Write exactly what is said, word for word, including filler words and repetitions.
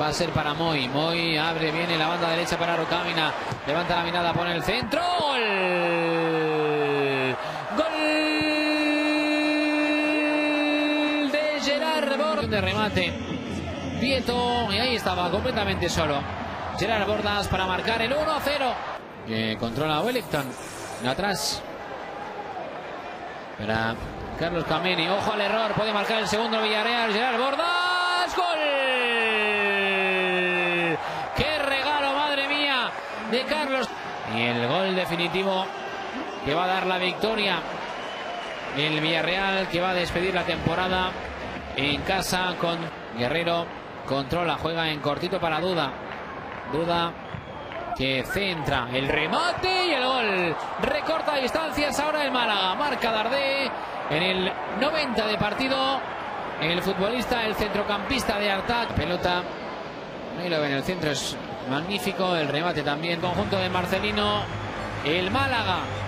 Va a ser para Moy. Moy abre, viene la banda derecha para Rocamina. Levanta la mirada, pone el centro. ¡Gol! ¡Gol! De Gerard Bordas. De remate. Vieto. Y ahí estaba, completamente solo. Gerard Bordas para marcar el uno a cero. Eh, controla Wellington. Atrás. Para Carlos Camini. Ojo al error. Puede marcar el segundo Villarreal. Gerard Bordas. ¡Gol! ¡Qué regalo, madre mía! De Carlos. Y el gol definitivo que va a dar la victoria. El Villarreal que va a despedir la temporada en casa con Guerrero. Controla. Juega en cortito para Duda. Duda que centra el remate y el gol. Recorta distancias ahora el Málaga. Marca Dardé en el noventa de partido. El futbolista, el centrocampista de Artak. Pelota. Ahí lo ven, el centro es magnífico. El remate también. Conjunto de Marcelino. El Málaga.